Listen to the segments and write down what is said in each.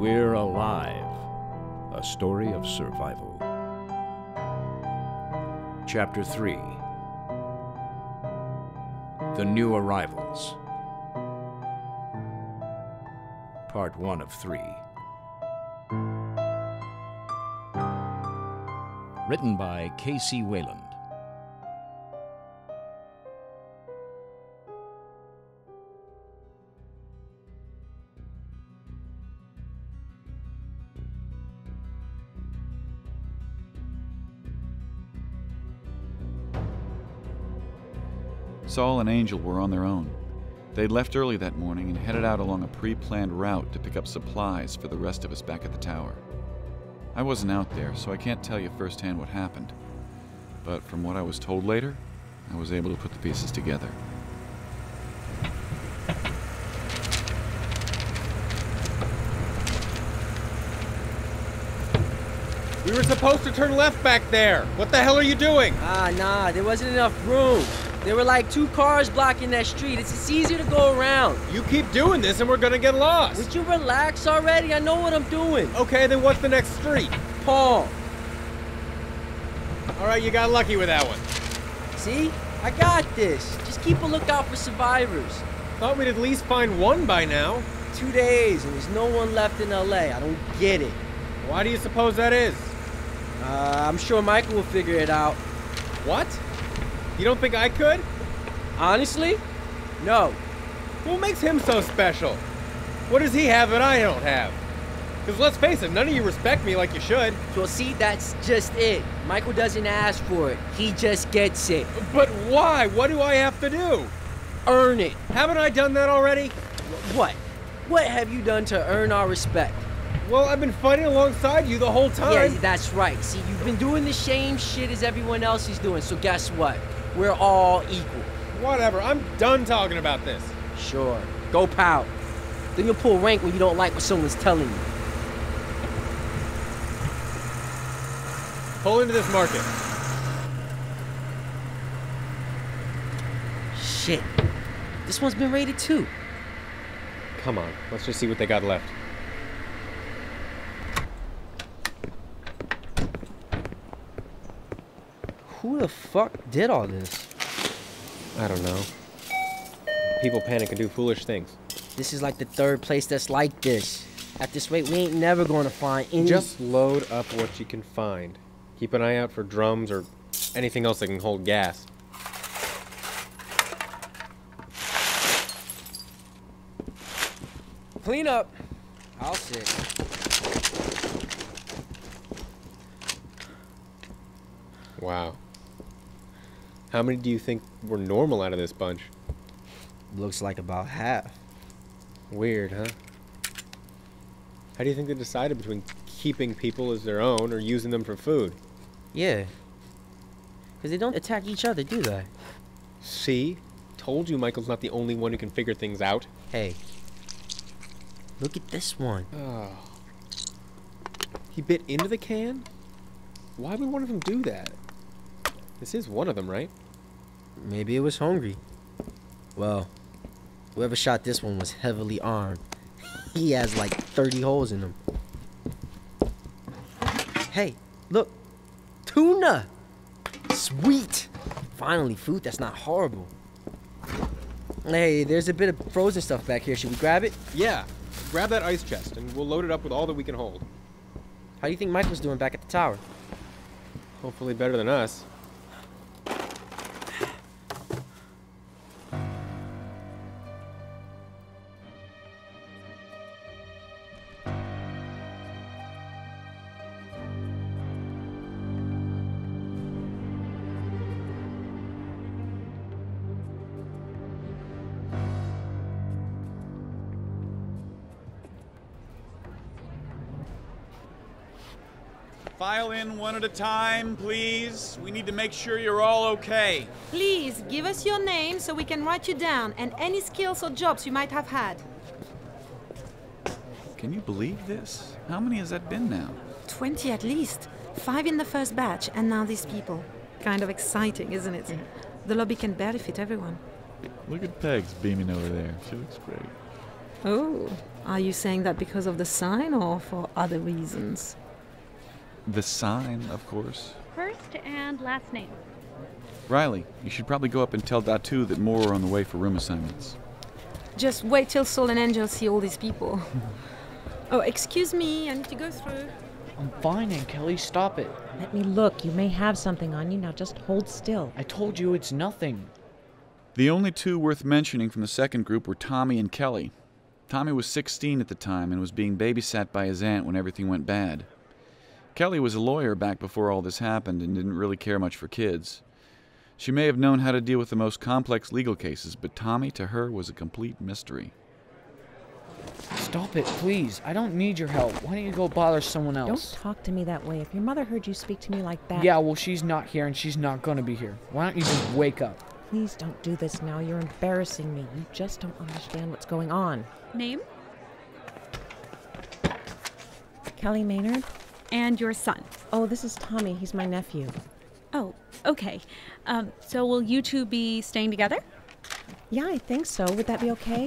We're Alive, a story of survival. Chapter 3, The New Arrivals, Part 1 of 3. Written by Kc Wayland. Saul and Angel were on their own. They'd left early that morning and headed out along a pre-planned route to pick up supplies for the rest of us back at the tower. I wasn't out there, so I can't tell you firsthand what happened. But from what I was told later, I was able to put the pieces together. We were supposed to turn left back there! What the hell are you doing? Nah, there wasn't enough room. There were like 2 cars blocking that street. It's easier to go around. You keep doing this and we're gonna get lost. Would you relax already? I know what I'm doing. Okay, then what's the next street? Paul. All right, you got lucky with that one. See? I got this. Just keep a lookout for survivors. Thought we'd at least find one by now. 2 days and there's no one left in LA. I don't get it. Why do you suppose that is? I'm sure Michael will figure it out. What? You don't think I could? Honestly? No. What makes him so special? What does he have that I don't have? Because let's face it, none of you respect me like you should. Well, see, that's just it. Michael doesn't ask for it. He just gets it. But why? What do I have to do? Earn it. Haven't I done that already? What? What have you done to earn our respect? Well, I've been fighting alongside you the whole time. Yeah, that's right. See, you've been doing the same shit as everyone else is doing, so guess what? We're all equal. Whatever, I'm done talking about this. Sure, go pout. Then you'll pull rank when you don't like what someone's telling you. Pull into this market. Shit, this one's been raided too. Come on, let's just see what they got left. Who the fuck did all this? I don't know. People panic and do foolish things. This is like the 3rd place that's like this. At this rate, we ain't never gonna find any... Just load up what you can find. Keep an eye out for drums or anything else that can hold gas. Clean up. I'll sit. Wow. How many do you think were normal out of this bunch? Looks like about half. Weird, huh? How do you think they decided between keeping people as their own or using them for food? Yeah. Because they don't attack each other, do they? See? Told you Michael's not the only one who can figure things out. Hey. Look at this one. Oh. He bit into the can? Why would one of them do that? This is one of them, right? Maybe it was hungry. Well, whoever shot this one was heavily armed. He has like 30 holes in him. Hey, look. Tuna! Sweet! Finally, food that's not horrible. Hey, there's a bit of frozen stuff back here. Should we grab it? Yeah. Grab that ice chest and we'll load it up with all that we can hold. How do you think Michael's doing back at the tower? Hopefully better than us. File in one at a time, please. We need to make sure you're all okay. Please, give us your name so we can write you down and any skills or jobs you might have had. Can you believe this? How many has that been now? 20 at least. 5 in the first batch, and now these people. Kind of exciting, isn't it? The lobby can barely fit everyone. Look at Peg's beaming over there. She looks great. Oh, Are you saying that because of the sign or for other reasons? The sign, of course. First and last name. Riley, you should probably go up and tell Datu that more are on the way for room assignments. Just wait till Saul and Angel see all these people. Oh, excuse me, I need to go through. I'm fine, Aunt Kelly, stop it. Let me look, you may have something on you, now just hold still. I told you it's nothing. The only two worth mentioning from the second group were Tommy and Kelly. Tommy was 16 at the time and was being babysat by his aunt when everything went bad. Kelly was a lawyer back before all this happened and didn't really care much for kids. She may have known how to deal with the most complex legal cases, but Tommy, to her, was a complete mystery. Stop it, please. I don't need your help. Why don't you go bother someone else? Don't talk to me that way. If your mother heard you speak to me like that... Yeah, well, she's not here and she's not gonna be here. Why don't you just wake up? Please don't do this now. You're embarrassing me. You just don't understand what's going on. Name? Kelly Maynard. And your son? Oh, this is Tommy. He's my nephew. Oh, okay. So will you two be staying together? Yeah, I think so. Would that be okay?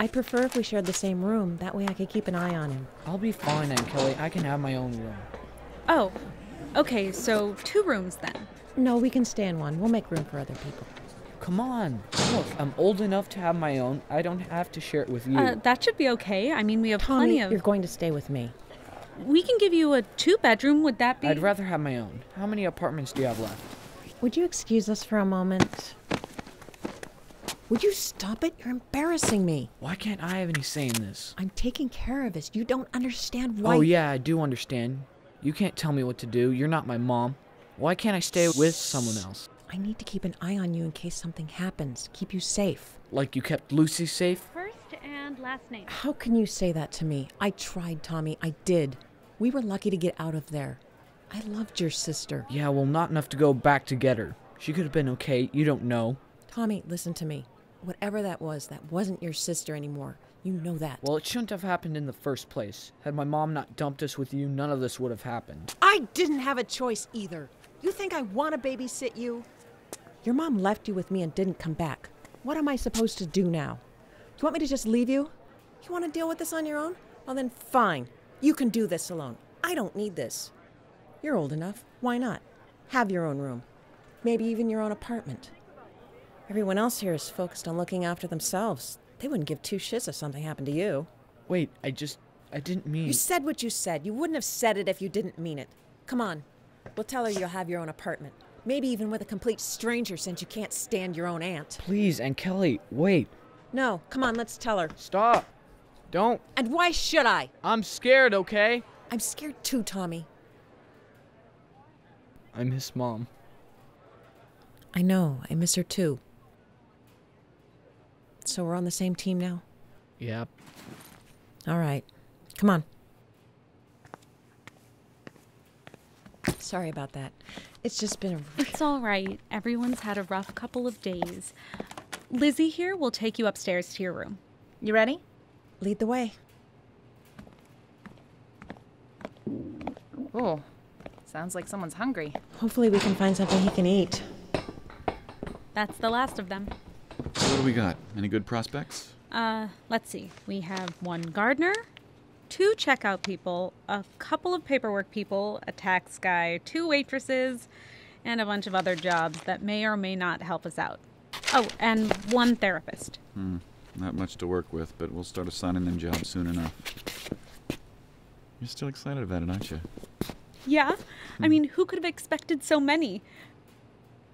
I'd prefer if we shared the same room. That way I could keep an eye on him. I'll be fine, Aunt Kelly. I can have my own room. Oh, okay. So 2 rooms then? No, we can stay in one. We'll make room for other people. Come on. Look, I'm old enough to have my own. I don't have to share it with you. That should be okay. I mean, we have Tommy, plenty of... you're going to stay with me. We can give you a 2-bedroom. Would that be... I'd rather have my own. How many apartments do you have left? Would you excuse us for a moment? Would you stop it? You're embarrassing me. Why can't I have any say in this? I'm taking care of this. You don't understand why... Oh, yeah, I do understand. You can't tell me what to do. You're not my mom. Why can't I stay with someone else? I need to keep an eye on you in case something happens. Keep you safe. Like you kept Lucy safe? First and last name. How can you say that to me? I tried, Tommy. I did. We were lucky to get out of there. I loved your sister. Yeah, well, not enough to go back to get her. She could have been okay. You don't know. Tommy, listen to me. Whatever that was, that wasn't your sister anymore. You know that. Well, it shouldn't have happened in the first place. Had my mom not dumped us with you, none of this would have happened. I didn't have a choice either. You think I want to babysit you? Your mom left you with me and didn't come back. What am I supposed to do now? Do you want me to just leave you? You want to deal with this on your own? Well, then fine. You can do this alone. I don't need this. You're old enough. Why not? Have your own room. Maybe even your own apartment. Everyone else here is focused on looking after themselves. They wouldn't give 2 shits if something happened to you. Wait, I didn't mean... You said what you said. You wouldn't have said it if you didn't mean it. Come on. We'll tell her you'll have your own apartment. Maybe even with a complete stranger since you can't stand your own aunt. Please, Aunt Kelly, wait. No, come on, let's tell her. Stop. Don't. And why should I? I'm scared, okay? I'm scared too, Tommy. I miss Mom. I know, I miss her too. So we're on the same team now? Yep. All right. Come on. Sorry about that. It's just been a... It's all right. Everyone's had a rough couple of days. Lizzie here will take you upstairs to your room. You ready? Lead the way. Oh, sounds like someone's hungry. Hopefully we can find something he can eat. That's the last of them. So what do we got? Any good prospects? Let's see. We have 1 gardener, 2 checkout people, a couple of paperwork people, a tax guy, 2 waitresses, and a bunch of other jobs that may or may not help us out. Oh, and 1 therapist. Not much to work with, but we'll start assigning them jobs soon enough. You're still excited about it, aren't you? Yeah. I mean, who could have expected so many?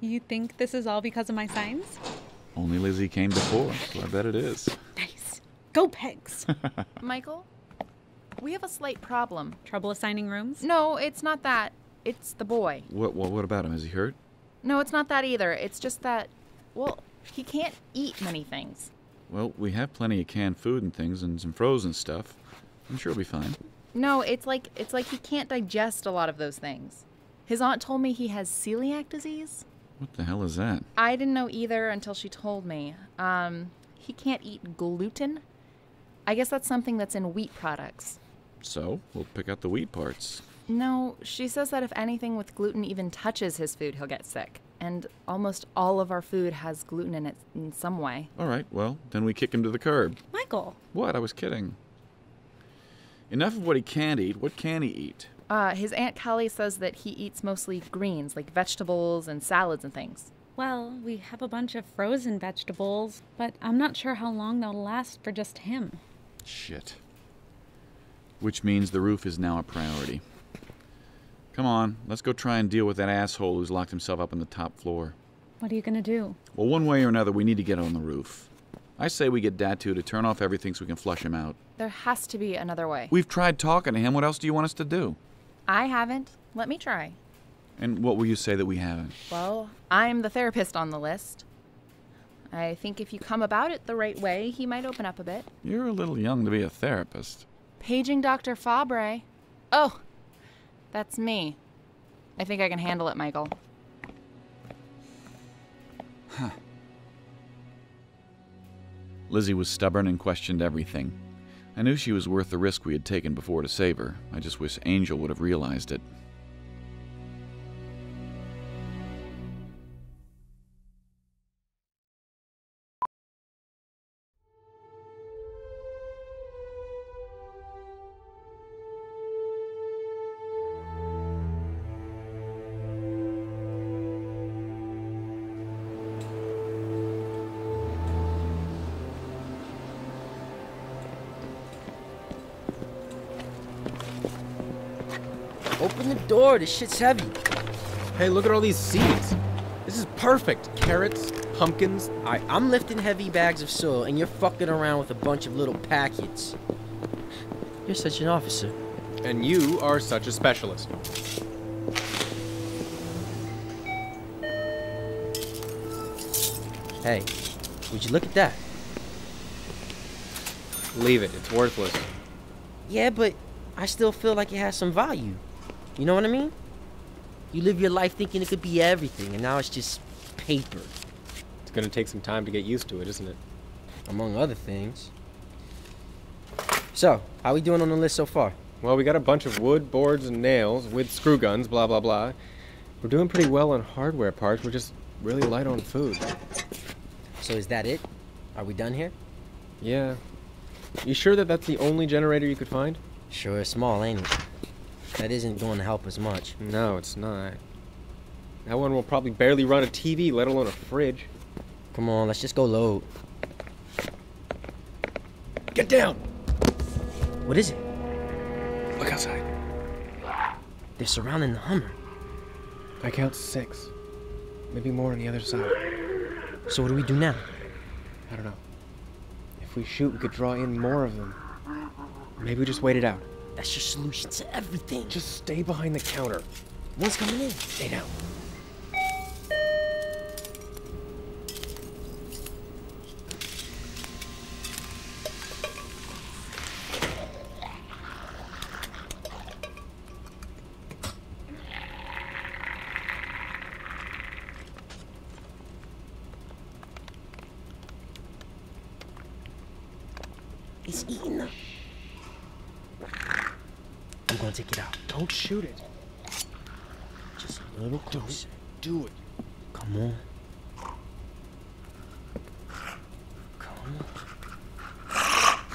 You think this is all because of my signs? Only Lizzie came before, so I bet it is. Nice. Go Pegs. Michael? We have a slight problem. Trouble assigning rooms? No, it's not that. It's the boy. What about him? Is he hurt? No, it's not that either. It's just that, well, he can't eat many things. Well, we have plenty of canned food and things and some frozen stuff. I'm sure he'll be fine. No, it's like he can't digest a lot of those things. His aunt told me he has celiac disease. What the hell is that? I didn't know either until she told me. He can't eat gluten. I guess that's something that's in wheat products. So, we'll pick out the wheat parts. No, she says that if anything with gluten even touches his food, he'll get sick. And almost all of our food has gluten in it in some way. All right, well, then we kick him to the curb. Michael! What? I was kidding. Enough of what he can't eat. What can he eat? His Aunt Callie says that he eats mostly greens, like vegetables and salads and things. Well, we have a bunch of frozen vegetables, but I'm not sure how long they'll last for just him. Shit. Which means the roof is now a priority. Come on, let's go try and deal with that asshole who's locked himself up on the top floor. What are you gonna do? Well, one way or another, we need to get on the roof. I say we get Datu to turn off everything so we can flush him out. There has to be another way. We've tried talking to him. What else do you want us to do? I haven't. Let me try. And what will you say that we haven't? Well, I'm the therapist on the list. I think if you come about it the right way, he might open up a bit. You're a little young to be a therapist. Paging Dr. Fabre. Oh, that's me. I think I can handle it, Michael. Huh. Lizzie was stubborn and questioned everything. I knew she was worth the risk we had taken before to save her. I just wish Angel would have realized it. Open the door, this shit's heavy. Hey, look at all these seeds. This is perfect. Carrots, pumpkins. Alright, I'm lifting heavy bags of soil and you're fucking around with a bunch of little packets. You're such an officer. And you are such a specialist. Hey, would you look at that? Leave it, it's worthless. Yeah, but I still feel like it has some value. You know what I mean? You live your life thinking it could be everything, and now it's just paper. It's gonna take some time to get used to it, isn't it? Among other things. So, how we doing on the list so far? Well, we got a bunch of wood, boards, and nails with screw guns, blah, blah, blah. We're doing pretty well on hardware parts. We're just really light on food. So is that it? Are we done here? Yeah. You sure that that's the only generator you could find? Sure, it's small, ain't it? That isn't going to help us much. No, it's not. That one will probably barely run a TV, let alone a fridge. Come on, let's just go load. Get down! What is it? Look outside. They're surrounding the Hummer. I count 6. Maybe more on the other side. So what do we do now? I don't know. If we shoot, we could draw in more of them. Maybe we just wait it out. That's your solution to everything. Just stay behind the counter. One's coming in. Stay down. It's eating them. I'm gonna take it out. Don't shoot it. Just a little closer. Don't do it. Come on. Come on.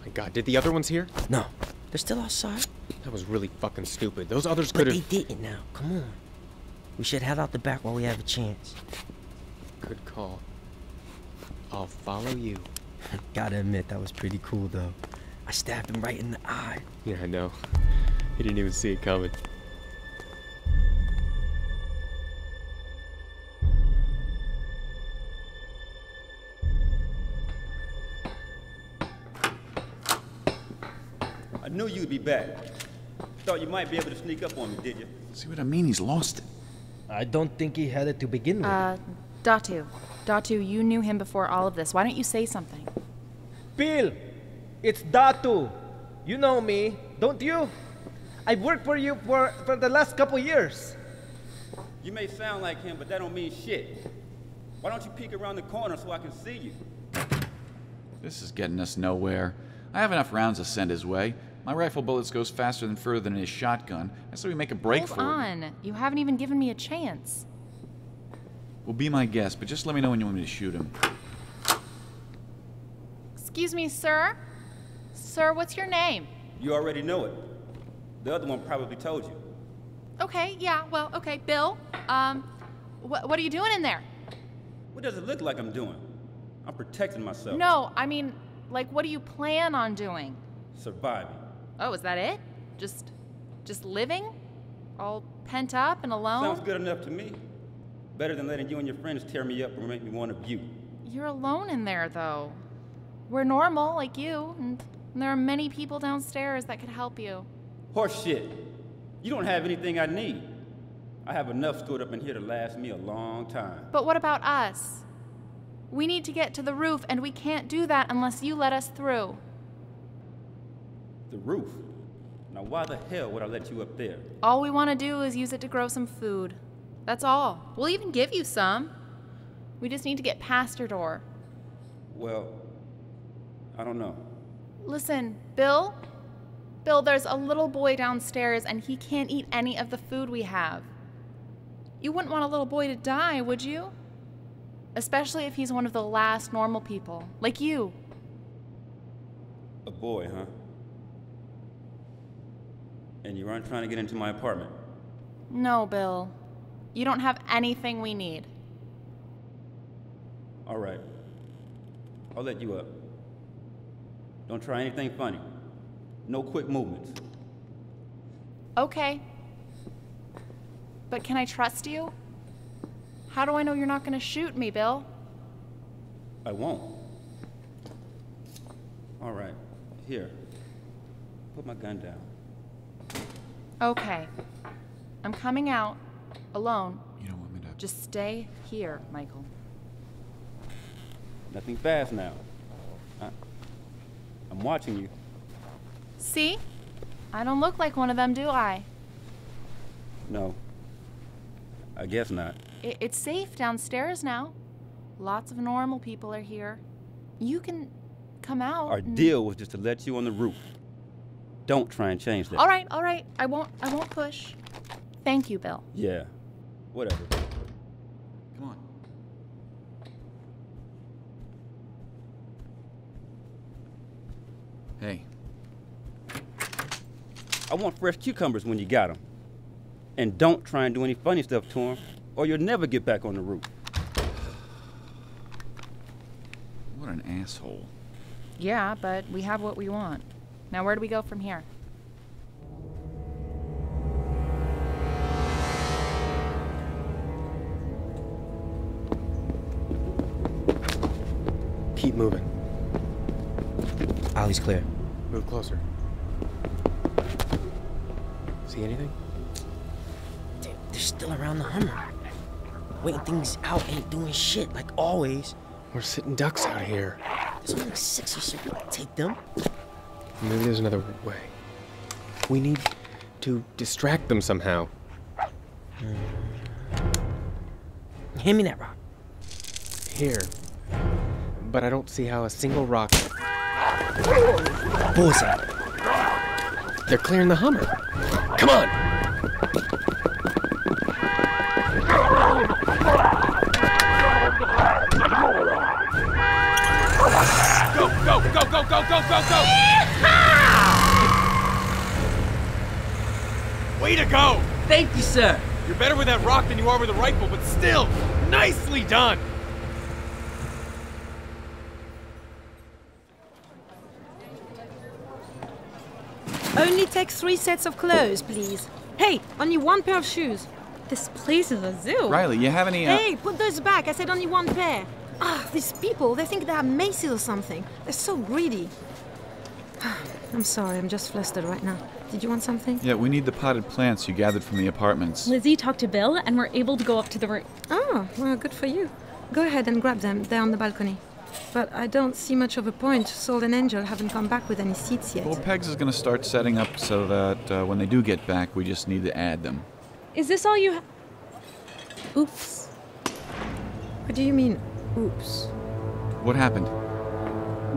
My God, did the other ones hear? No, they're still outside. That was really fucking stupid. Those others could have. But they didn't. Now, come on. We should head out the back while we have a chance. Good call. I'll follow you. Gotta admit, that was pretty cool, though. I stabbed him right in the eye. Yeah, I know. He didn't even see it coming. I knew you'd be back. Thought you might be able to sneak up on me, did you? See what I mean? He's lost it. I don't think he had it to begin with. Datu. Datu, you knew him before all of this. Why don't you say something? Bill, it's Datu. You know me, don't you? I've worked for you for the last couple years. You may sound like him, but that don't mean shit. Why don't you peek around the corner so I can see you? This is getting us nowhere. I have enough rounds to send his way. My rifle bullets goes faster and further than his shotgun. That's why we make a break for it. Hold on. You haven't even given me a chance. will be my guest, but just let me know when you want me to shoot him. Excuse me, sir? Sir, what's your name? You already know it. The other one probably told you. Okay, yeah, well, okay, Bill, what are you doing in there? What does it look like I'm doing? I'm protecting myself. No, I mean, like, what do you plan on doing? Surviving. Oh, is that it? Just living? All pent up and alone? Sounds good enough to me. Better than letting you and your friends tear me up or make me one of you. You're alone in there, though. We're normal, like you, and there are many people downstairs that could help you. Horse shit. You don't have anything I need. I have enough stored up in here to last me a long time. But what about us? We need to get to the roof, and we can't do that unless you let us through. The roof? Now why the hell would I let you up there? All we want to do is use it to grow some food. That's all. We'll even give you some. We just need to get past your door. Well, I don't know. Listen, Bill? Bill, there's a little boy downstairs, and he can't eat any of the food we have. You wouldn't want a little boy to die, would you? Especially if he's one of the last normal people, like you. A boy, huh? And you aren't trying to get into my apartment? No, Bill. You don't have anything we need. All right. I'll let you up. Don't try anything funny. No quick movements. Okay. But can I trust you? How do I know you're not going to shoot me, Bill? I won't. All right. Here. Put my gun down. Okay. I'm coming out. Alone. You don't want me to... Just stay here, Michael. Nothing fast now. I'm watching you. See? I don't look like one of them, do I? No. I guess not. It's safe downstairs now. Lots of normal people are here. You can come out. Our deal was just to let you on the roof. Don't try and change that. All right, all right. I won't push. Thank you, Bill. Yeah. Whatever. Come on. Hey. I want fresh cucumbers when you got them. And don't try and do any funny stuff to them, or you'll never get back on the roof. What an asshole. Yeah, but we have what we want. Now where do we go from here? Keep moving. Alley's clear. Move closer. See anything? Dude, they're still around the Hummer. Waiting things out ain't doing shit, like always. We're sitting ducks out here. There's only 6 or so. We can take them. Maybe there's another way. We need to distract them somehow. Hand me that rock. Here. But I don't see how a single rock... Bullseye! They're clearing the Hummer! Come on! Go, go, go, go, go, go, go, go! Yeehaw! Way to go! Thank you, sir! You're better with that rock than you are with a rifle, but still, nicely done! Only take 3 sets of clothes, please. Hey, only 1 pair of shoes. This place is a zoo. Riley, you have any... Hey, put those back. I said only 1 pair. Ah, these people, they think they are Macy's or something. They're so greedy. I'm sorry, I'm just flustered right now. Did you want something? Yeah, we need the potted plants you gathered from the apartments. Lizzie talked to Bill, and we're able to go up to the roof. Oh, well, good for you. Go ahead and grab them. They're on the balcony. But I don't see much of a point. Saul and Angel haven't come back with any seats yet. Well, Peg's is going to start setting up so that when they do get back, we just need to add them. Is this all you Oops. What do you mean, oops? What happened?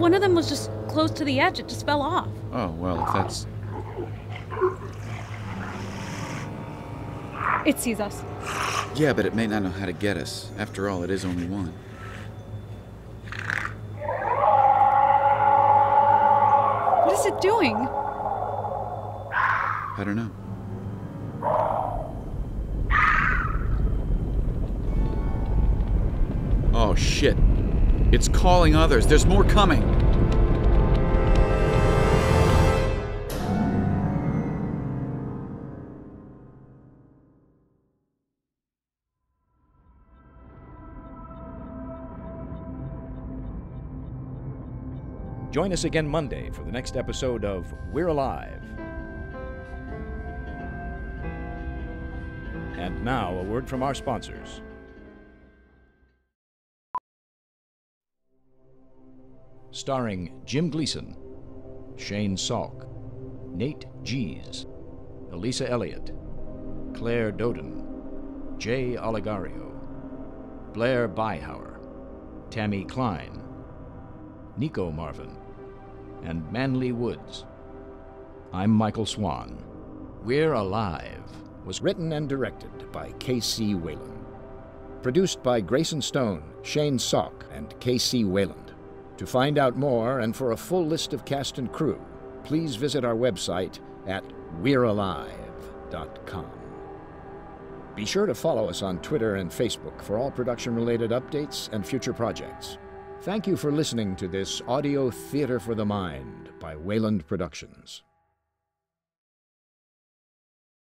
One of them was just close to the edge. It just fell off. Oh, well, if that's... It sees us. Yeah, but it may not know how to get us. After all, it is only one. What is it doing? I don't know. Oh, shit. It's calling others. There's more coming. Join us again Monday for the next episode of We're Alive. And now, a word from our sponsors. Starring Jim Gleason, Shane Salk, Nate Gies, Elisa Elliott, Claire Doden, Jay Oligario, Blair Bihauer, Tammy Klein, Nico Marvin, and Manley Woods. I'm Michael Swan. We're Alive was written and directed by Kc Wayland. Produced by Grayson Stone, Shane Salk, and Kc Wayland. To find out more and for a full list of cast and crew, please visit our website at wearealive.com. Be sure to follow us on Twitter and Facebook for all production-related updates and future projects. Thank you for listening to this audio theater for the mind by Wayland Productions.